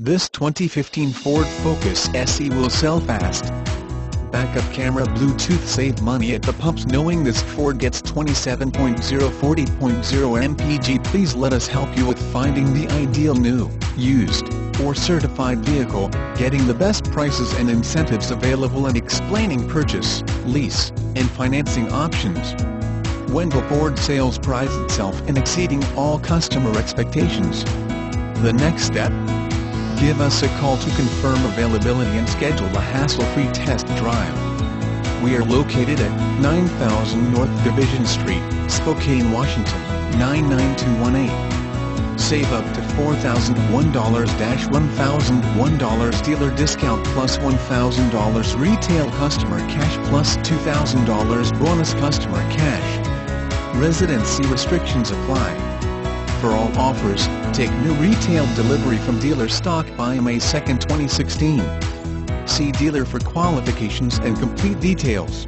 This 2015 Ford Focus SE will sell fast. Backup camera Bluetooth, save money at the pumps knowing this Ford gets 27.0–40.0 mpg. Please let us help you with finding the ideal new, used, or certified vehicle, getting the best prices and incentives available, and explaining purchase, lease, and financing options. Wendle Ford sales prides itself in exceeding all customer expectations. The next step? Give us a call to confirm availability and schedule a hassle-free test drive. We are located at 9000 North Division Street, Spokane, Washington, 99218. Save up to $4,001–$1,001 dealer discount plus $1,000 retail customer cash plus $2,000 bonus customer cash. Residency restrictions apply. For all offers, take new retail delivery from dealer stock by May 2, 2016. See dealer for qualifications and complete details.